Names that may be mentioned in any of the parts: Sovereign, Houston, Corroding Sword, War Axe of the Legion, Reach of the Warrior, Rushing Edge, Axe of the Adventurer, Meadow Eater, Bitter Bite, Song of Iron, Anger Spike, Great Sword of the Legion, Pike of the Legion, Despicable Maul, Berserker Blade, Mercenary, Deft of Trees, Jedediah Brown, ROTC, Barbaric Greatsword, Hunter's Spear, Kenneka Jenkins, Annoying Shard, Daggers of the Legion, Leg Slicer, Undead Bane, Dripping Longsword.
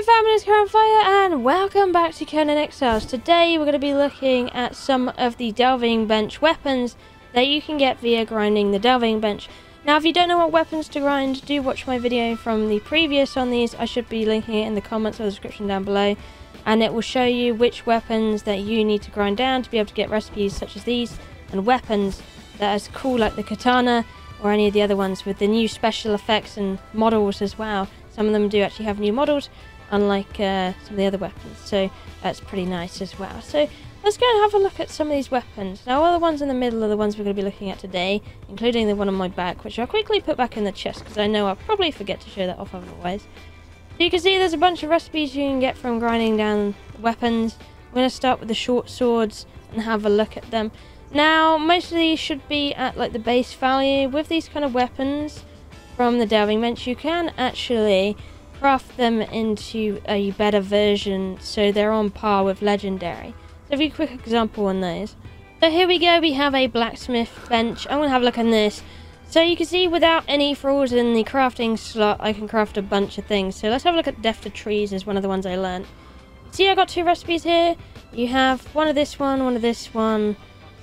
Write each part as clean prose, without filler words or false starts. Hello families, KiahOnFire, and welcome back to Conan Exiles. Today we're going to be looking at some of the Delving Bench weapons that you can get via grinding the Delving Bench. Now if you don't know what weapons to grind, do watch my video from the previous on these. I should be linking it in the comments or the description down below, and it will show you which weapons that you need to grind down to be able to get recipes such as these, and weapons that are cool like the katana or any of the other ones with the new special effects and models as well. Some of them do actually have new models, unlike some of the other weapons, so that's pretty nice as well. So let's go and have a look at some of these weapons. Now all the ones in the middle are the ones we're going to be looking at today, including the one on my back, which I'll quickly put back in the chest because I know I'll probably forget to show that off otherwise. So you can see there's a bunch of recipes you can get from grinding down weapons. I'm going to start with the short swords and have a look at them. Now most of these should be at like the base value. With these kind of weapons from the Delving Bench, you can actually craft them into a better version so they're on par with legendary. So a quick example on those. So here we go, we have a blacksmith bench. I'm gonna have a look on this. So you can see without any frills in the crafting slot, I can craft a bunch of things. So let's have a look at Deft of Trees, is one of the ones I learned. See, I got two recipes here. You have one of this one, one of this one.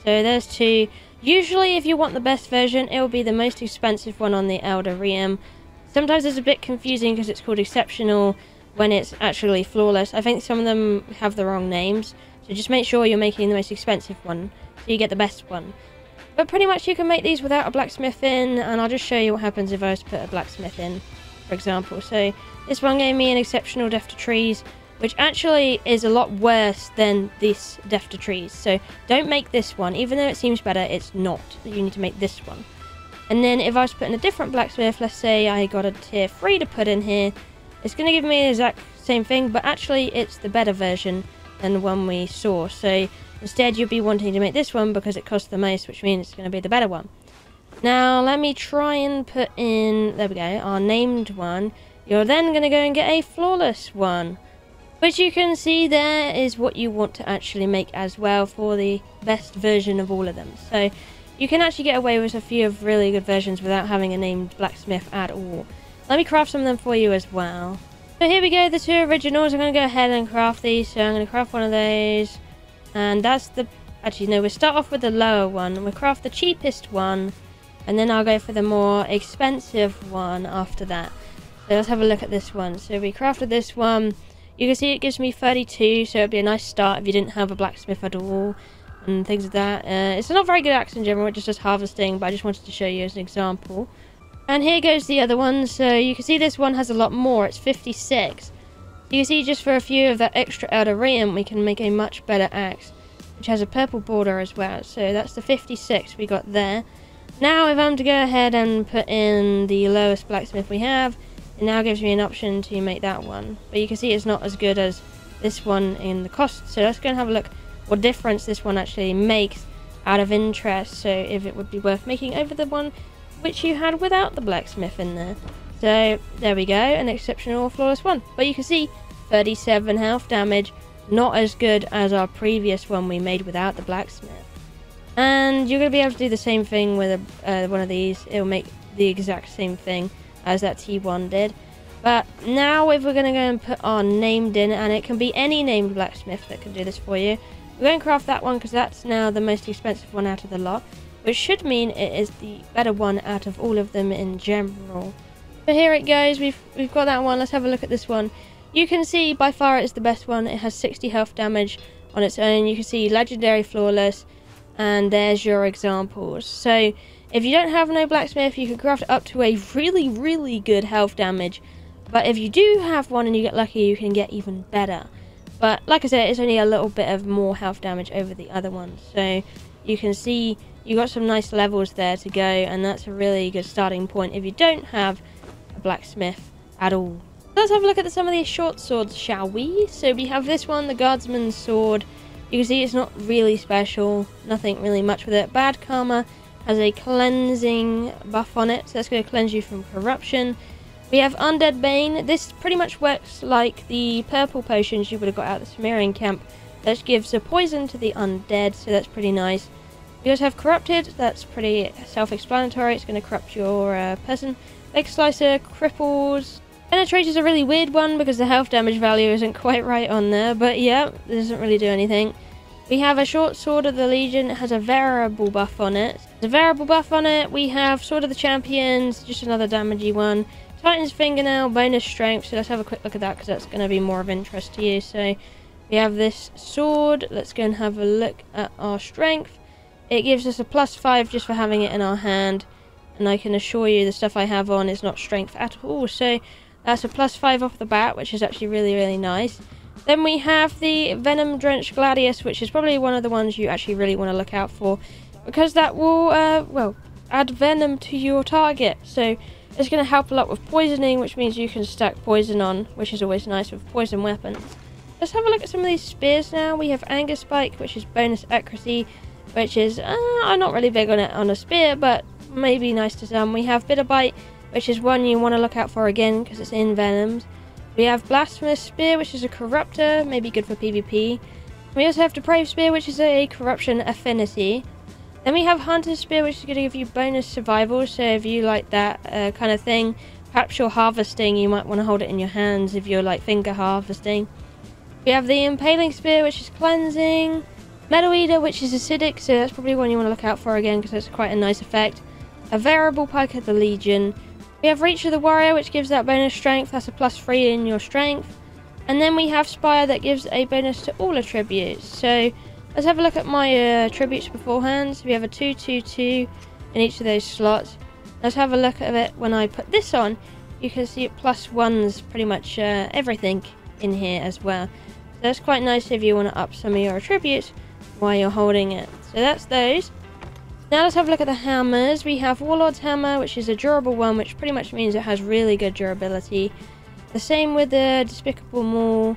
So there's two. Usually if you want the best version, it will be the most expensive one on the Elder Reim. Sometimes it's a bit confusing because it's called exceptional when it's actually flawless. I think some of them have the wrong names, so just make sure you're making the most expensive one so you get the best one. But pretty much you can make these without a blacksmith in, and I'll just show you what happens if I was to put a blacksmith in, for example. So this one gave me an exceptional Deft of Trees, which actually is a lot worse than this Deft of Trees. So don't make this one. Even though it seems better, it's not. You need to make this one. And then if I was putting a different blacksmith, let's say I got a tier 3 to put in here, it's going to give me the exact same thing, but actually it's the better version than the one we saw. So instead you'll be wanting to make this one because it costs the most, which means it's going to be the better one. Now let me try and put in, there we go, our named one. You're then going to go and get a flawless one, which you can see there is what you want to actually make as well for the best version of all of them. So you can actually get away with a few of really good versions without having a named blacksmith at all. Let me craft some of them for you as well. So here we go, the two originals. I'm going to go ahead and craft these. So I'm going to craft one of those. And that's the... Actually, no, we'll start off with the lower one. We'll craft the cheapest one. And then I'll go for the more expensive one after that. So let's have a look at this one. So we crafted this one. You can see it gives me 32, so it would be a nice start if you didn't have a blacksmith at all and things like that. It's not very good axe in general, it just does harvesting, but I just wanted to show you as an example. And here goes the other one. So you can see this one has a lot more, it's 56. You can see just for a few of that extra Elder Reim, we can make a much better axe, which has a purple border as well. So that's the 56 we got there. Now if I'm to go ahead and put in the lowest blacksmith we have, it now gives me an option to make that one. But you can see it's not as good as this one in the cost. So let's go and have a look what difference this one actually makes out of interest. So if it would be worth making over the one which you had without the blacksmith in there. So there we go, an exceptional flawless one. But you can see 37 health damage, not as good as our previous one we made without the blacksmith. And you're going to be able to do the same thing with one of these. It'll make the exact same thing as that T1 did. But now if we're going to go and put our named in, and it can be any named blacksmith that can do this for you, we're going to craft that one because that's now the most expensive one out of the lot, which should mean it is the better one out of all of them in general. So here it goes, we've got that one. Let's have a look at this one. You can see by far it's the best one. It has 60 health damage on its own. You can see legendary flawless, and there's your examples. So if you don't have no blacksmith, you can craft it up to a really, really good health damage. But if you do have one and you get lucky, you can get even better. But like I said, it's only a little bit of more health damage over the other one. So you can see you got some nice levels there to go, and that's a really good starting point if you don't have a blacksmith at all. Let's have a look at some of these short swords, shall we? So we have this one, the guardsman's sword. You can see it's not really special, nothing really much with it. Bad Karma has a cleansing buff on it, so that's going to cleanse you from corruption. We have Undead Bane. This pretty much works like the purple potions you would have got out of the Sumerian camp. That gives a poison to the undead, so that's pretty nice. We also have Corrupted. That's pretty self-explanatory. It's going to corrupt your person. Leg Slicer cripples Penetrate is a really weird one because the health damage value isn't quite right on there, but yeah, it doesn't really do anything. We have a Short Sword of the Legion. It has a variable buff on it. The variable buff on it, we have Sword of the Champions, just another damagey one. Titan's fingernail, bonus strength, so let's have a quick look at that because that's going to be more of interest to you. So we have this sword. Let's go and have a look at our strength. It gives us a +5 just for having it in our hand, and I can assure you the stuff I have on is not strength at all, so that's a +5 off the bat, which is actually really nice. Then we have the Venom Drenched Gladius, which is probably one of the ones you actually really want to look out for, because that will, well, add venom to your target. So it's going to help a lot with poisoning, which means you can stack poison on, which is always nice with poison weapons. Let's have a look at some of these spears now. We have Anger Spike, which is bonus accuracy, which is, I'm not really big on it on a spear, but maybe nice to some. We have Bitter Bite, which is one you want to look out for again, because it's in venoms. We have Blasphemous Spear, which is a corruptor, maybe good for PvP. We also have Depraved Spear, which is a corruption affinity. Then we have Hunter's Spear, which is going to give you bonus survival, so if you like that kind of thing, perhaps you're harvesting, you might want to hold it in your hands if you're like finger harvesting. We have the Impaling Spear, which is cleansing. Meadow Eater, which is acidic, so that's probably one you want to look out for again, because it's quite a nice effect. A variable Pike of the Legion. We have Reach of the Warrior, which gives that bonus strength, that's a +3 in your strength. And then we have Spire, that gives a bonus to all attributes. So let's have a look at my attributes beforehand. So we have a 2/2/2 in each of those slots. Let's have a look at it when I put this on. You can see it +1s pretty much everything in here as well. So that's quite nice if you want to up some of your attributes while you're holding it. So that's those. Now let's have a look at the hammers. We have Warlord's Hammer, which is a durable one, which pretty much means it has really good durability. The same with the Despicable Maul.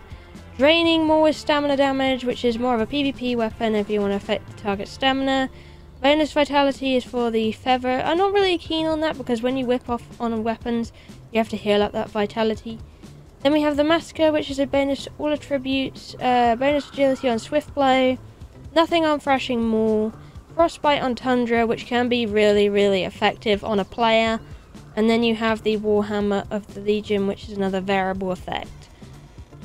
Draining Wheel is stamina damage, which is more of a PvP weapon if you want to affect the target's stamina. Bonus Vitality is for the Feather. I'm not really keen on that because when you whip off on weapons, you have to heal up that vitality. Then we have the Massacre, which is a bonus to all attributes. Bonus Agility on Swift Blow. Nothing on Thrashing Maul. Frostbite on Tundra, which can be really effective on a player. And then you have the Warhammer of the Legion, which is another variable effect.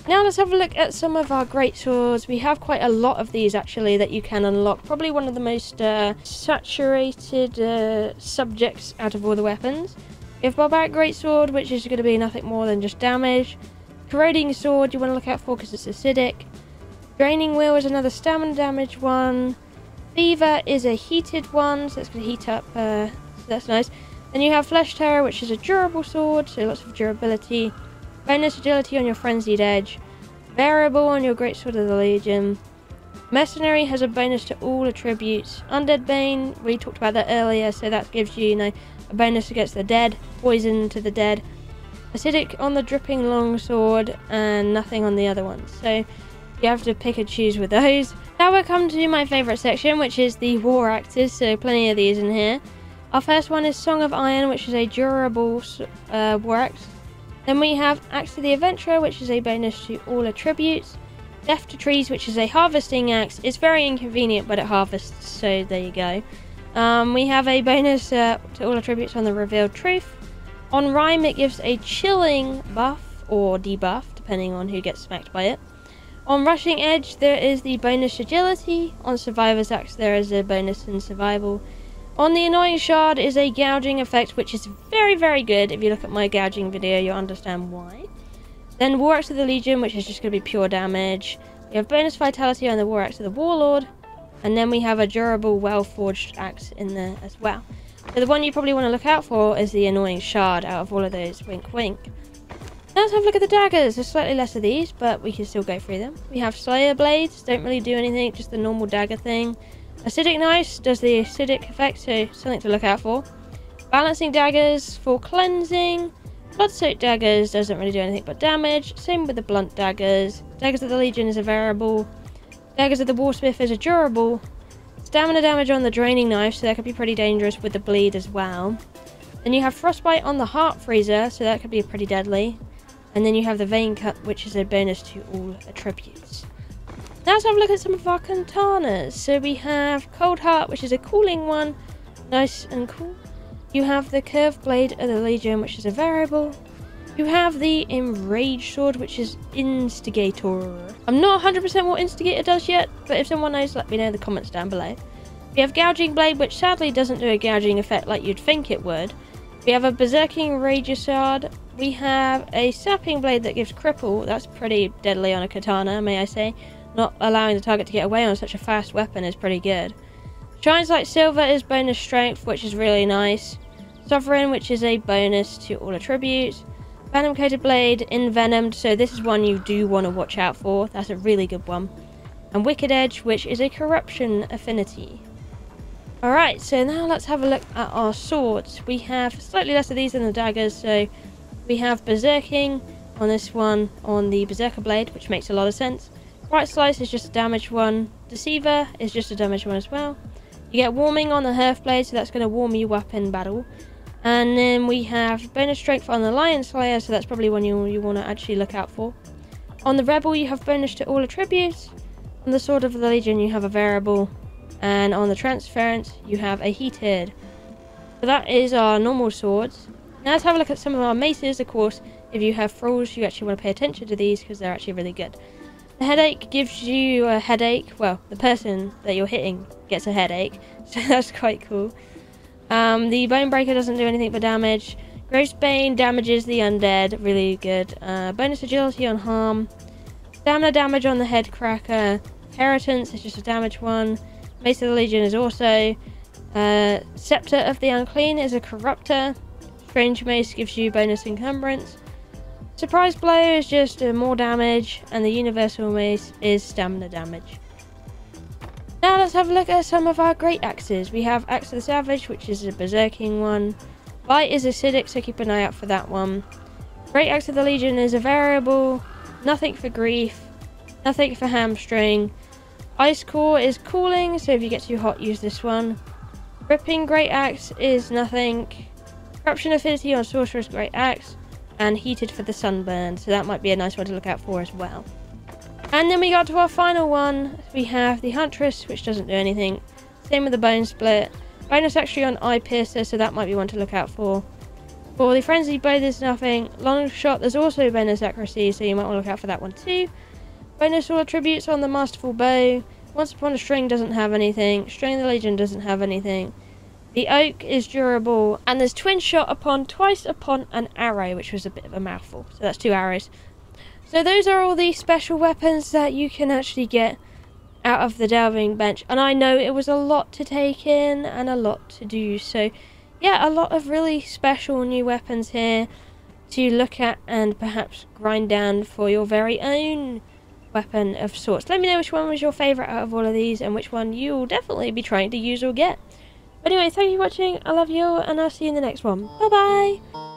Now let's have a look at some of our great swords. We have quite a lot of these actually that you can unlock. Probably one of the most saturated subjects out of all the weapons. We have Barbaric Greatsword, which is going to be nothing more than just damage. Corroding Sword you want to look out for because it's acidic. Draining Wheel is another stamina damage one. Fever is a heated one, so that's going to heat up, so that's nice. Then you have Flesh Terror, which is a durable sword, so lots of durability. Bonus agility on your Frenzied Edge. Variable on your Great Sword of the Legion. Mercenary has a bonus to all attributes. Undead Bane, we talked about that earlier, so that gives you, a bonus against the dead, poison to the dead. Acidic on the Dripping Longsword, and nothing on the other ones, so you have to pick and choose with those. Now we're coming to my favourite section, which is the war axes, so plenty of these in here. Our first one is Song of Iron, which is a durable war axe. Then we have Axe of the Adventurer, which is a bonus to all attributes. Deft of Trees, which is a harvesting axe. It's very inconvenient, but it harvests, so there you go. We have a bonus to all attributes on the Revealed Truth. On Rhyme, it gives a chilling buff, or debuff, depending on who gets smacked by it. On Rushing Edge, there is the bonus agility. On Survivor's Axe, there is a bonus in survival. On the Annoying Shard is a gouging effect, which is very good. If you look at my gouging video, you'll understand why. Then War Axe of the Legion, which is just going to be pure damage. We have bonus vitality on the War Axe of the Warlord. And then we have a durable, well-forged axe in there as well. So the one you probably want to look out for is the Annoying Shard out of all of those. Wink, wink. Now let's have a look at the daggers. There's slightly less of these, but we can still go through them. We have Slayer Blades, don't really do anything, just the normal dagger thing. Acidic Knife does the acidic effect, so something to look out for. Balancing Daggers for cleansing. Blood-soaked Daggers doesn't really do anything but damage. Same with the Blunt Daggers. Daggers of the Legion is a variable. Daggers of the Warsmith is a durable. Stamina damage on the Draining Knife, so that could be pretty dangerous with the bleed as well. Then you have Frostbite on the Heart Freezer, so that could be pretty deadly. And then you have the Vein Cut, which is a bonus to all attributes. Now let's have a look at some of our katanas. So we have Cold Heart, which is a cooling one. Nice and cool. You have the Curved Blade of the Legion, which is a variable. You have the Enraged Sword, which is Instigator. I'm not 100% what Instigator does yet, but if someone knows, let me know in the comments down below. We have Gouging Blade, which sadly doesn't do a gouging effect like you'd think it would. We have a Berserking Rager Shard. We have a Sapping Blade that gives cripple. That's pretty deadly on a katana, may I say. Not allowing the target to get away on such a fast weapon is pretty good. Shines Like Silver is bonus strength, which is really nice. Sovereign, which is a bonus to all attributes. Venom Coated Blade, envenomed, so this is one you do want to watch out for. That's a really good one. And Wicked Edge, which is a corruption affinity. Alright, so now let's have a look at our swords. We have slightly less of these than the daggers, so we have Berserking on this one, on the Berserker Blade, which makes a lot of sense. Bright Slice is just a damaged one. Deceiver is just a damaged one as well. You get Warming on the Hearthblade, so that's going to warm you up in battle. And then we have bonus strength on the Lion Slayer, so that's probably one you want to actually look out for. On the Rebel, you have bonus to all attributes. On the Sword of the Legion, you have a variable. And on the Transference, you have a heated. So that is our normal swords. Now let's have a look at some of our maces. Of course, if you have thralls, you actually want to pay attention to these because they're actually really good. The headache gives you a headache. Well, the person that you're hitting gets a headache, so that's quite cool. The Bonebreaker doesn't do anything but damage. Gross Bane damages the undead, really good. Bonus agility on harm. Stamina damage on the Headcracker. Inheritance is just a damage one. Mace of the Legion is also. Scepter of the Unclean is a corruptor. Strange Mace gives you bonus encumbrance. Surprise Blow is just more damage, and the Universal Mace is stamina damage. Now let's have a look at some of our great axes. We have Axe of the Savage, which is a berserking one. Bite is acidic, so keep an eye out for that one. Great Axe of the Legion is a variable. Nothing for grief. Nothing for hamstring. Ice Core is cooling, so if you get too hot, use this one. Ripping Great Axe is nothing. Corruption Affinity on Sorcerer's Great Axe. And Heated for the Sunburn, so that might be a nice one to look out for as well. And then we got to our final one. We have the Huntress, which doesn't do anything. Same with the Bone Split. Bonus actually on Eye Piercer, so that might be one to look out for. For the Frenzied Blade, there's nothing. Long Shot, there's also bonus accuracy, so you might want to look out for that one too. Bonus all attributes on the Masterful Bow. Once Upon a String doesn't have anything. String of the Legion doesn't have anything. The Oak is durable. And there's Twin Shot upon Twice Upon an Arrow, which was a bit of a mouthful. So that's two arrows. So those are all the special weapons that you can actually get out of the Delving Bench. And I know it was a lot to take in and a lot to do. So yeah, a lot of really special new weapons here to look at and perhaps grind down for your very own weapon of sorts. Let me know which one was your favourite out of all of these and which one you'll definitely be trying to use or get. Anyway, thank you for watching, I love you all, and I'll see you in the next one. Bye bye!